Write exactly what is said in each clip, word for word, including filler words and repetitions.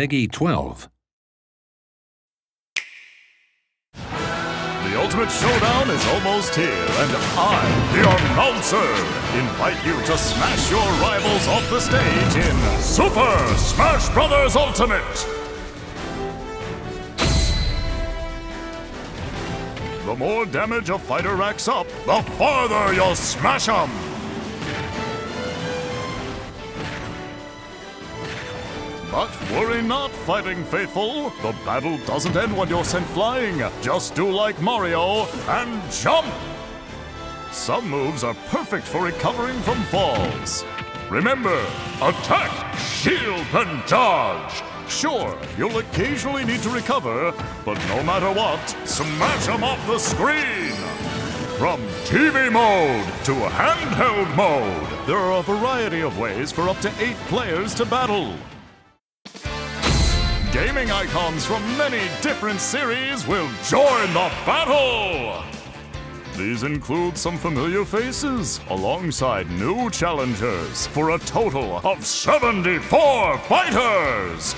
Peggy twelve. The Ultimate Showdown is almost here, and I, the announcer, invite you to smash your rivals off the stage in Super Smash Bros. Ultimate! The more damage a fighter racks up, the farther you'll smash them! But worry not, fighting faithful! The battle doesn't end when you're sent flying! Just do like Mario and jump! Some moves are perfect for recovering from falls. Remember, attack, shield, and dodge! Sure, you'll occasionally need to recover, but no matter what, smash them off the screen! From T V mode to handheld mode, there are a variety of ways for up to eight players to battle. Gaming icons from many different series will join the battle! These include some familiar faces, alongside new challengers, for a total of seventy-four fighters!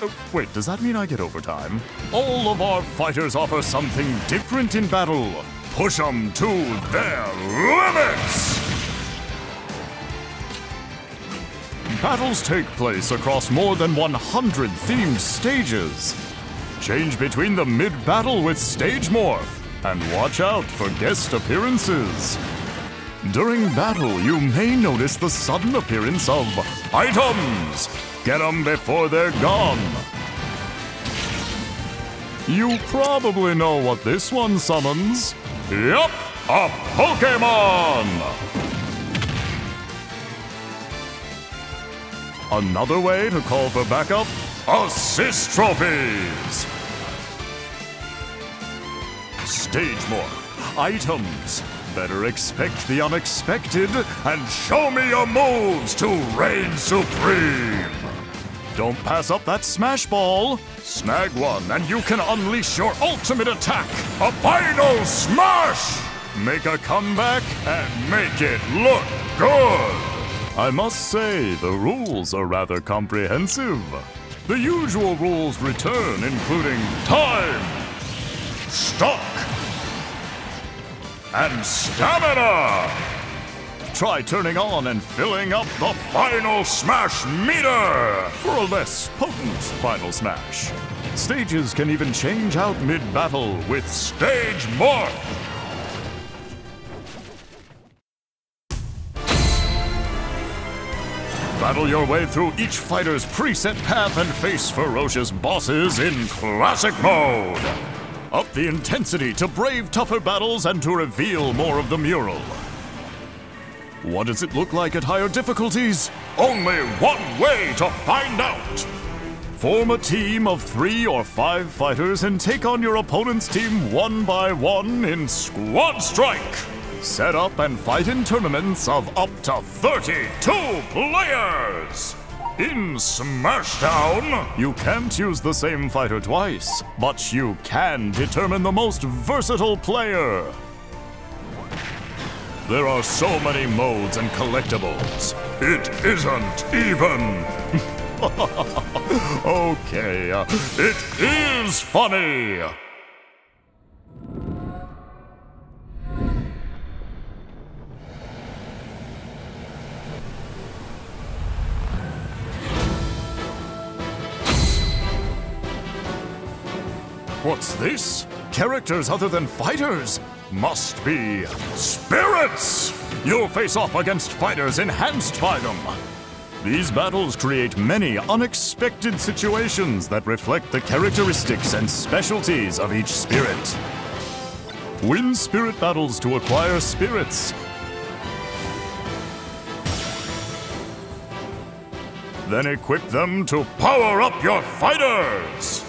Uh, wait, does that mean I get overtime? All of our fighters offer something different in battle. Push them to their limits! Battles take place across more than one hundred themed stages. Change between them mid-battle with Stage Morph. And watch out for guest appearances. During battle, you may notice the sudden appearance of items. Get them before they're gone. You probably know what this one summons. Yup, a Pokémon! Another way to call for backup, Assist Trophies. Stage Morph, items, better expect the unexpected, and show me your moves to reign supreme! Don't pass up that smash ball! Snag one and you can unleash your ultimate attack, a Final Smash! Make a comeback and make it look good! I must say, the rules are rather comprehensive. The usual rules return, including time, stock, and stamina! Try turning on and filling up the Final Smash meter for a less potent Final Smash. Stages can even change out mid-battle with Stage Morph! Battle your way through each fighter's preset path and face ferocious bosses in Classic Mode! Up the intensity to brave tougher battles and to reveal more of the mural. What does it look like at higher difficulties? Only one way to find out! Form a team of three or five fighters and take on your opponent's team one by one in Squad Strike! Set up and fight in tournaments of up to thirty-two players! In Smashdown, you can't use the same fighter twice, but you can determine the most versatile player. There are so many modes and collectibles. It isn't even. Okay, uh, it is funny. What's this? Characters other than fighters? Must be spirits! You'll face off against fighters enhanced by them. These battles create many unexpected situations that reflect the characteristics and specialties of each spirit. Win spirit battles to acquire spirits. Then equip them to power up your fighters!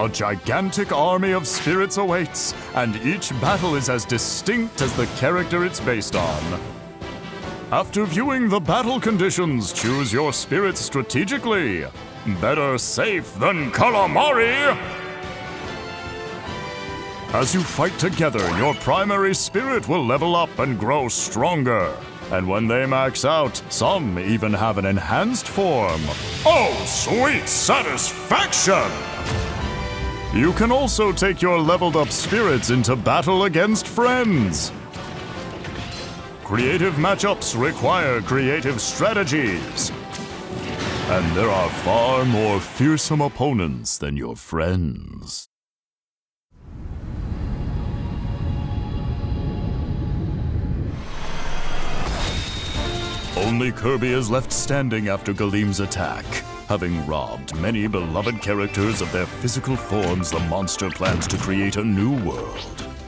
A gigantic army of spirits awaits, and each battle is as distinct as the character it's based on. After viewing the battle conditions, choose your spirits strategically. Better safe than calamari! As you fight together, your primary spirit will level up and grow stronger. and when they max out, some even have an enhanced form. Oh, sweet satisfaction! You can also take your leveled up spirits into battle against friends. Creative matchups require creative strategies. And there are far more fearsome opponents than your friends. Only Kirby is left standing after Galeem's attack. Having robbed many beloved characters of their physical forms, the monster plans to create a new world.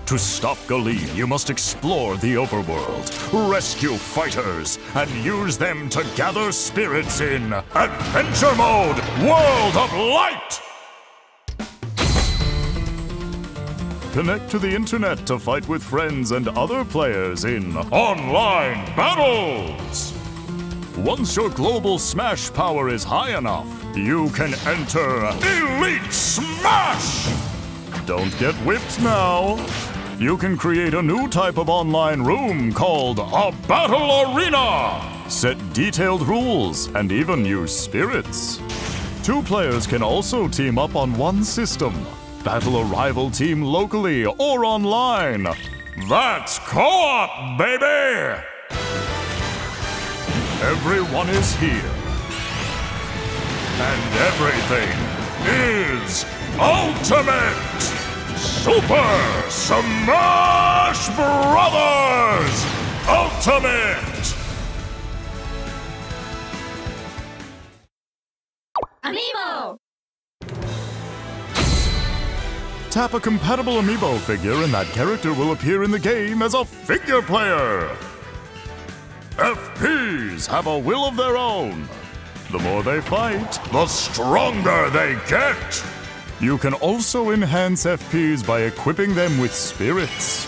To stop Galeem, you must explore the overworld, rescue fighters, and use them to gather spirits in Adventure Mode, World of Light! Connect to the internet to fight with friends and other players in Online Battles! Once your global Smash power is high enough, you can enter Elite Smash! Don't get whipped now! You can create a new type of online room called a Battle Arena! Set detailed rules and even use spirits. Two players can also team up on one system. Battle a rival team locally or online. That's co-op, baby! Everyone is here, and everything is ultimate! Super Smash Bros. Ultimate! Amiibo! Tap a compatible Amiibo figure and that character will appear in the game as a figure player! F Ps have a will of their own. The more they fight, the stronger they get. You can also enhance F Ps by equipping them with spirits.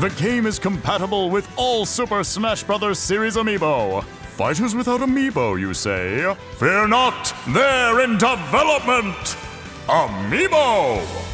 The game is compatible with all Super Smash Bros. Series Amiibo. Fighters without Amiibo, you say? Fear not, they're in development! Amiibo!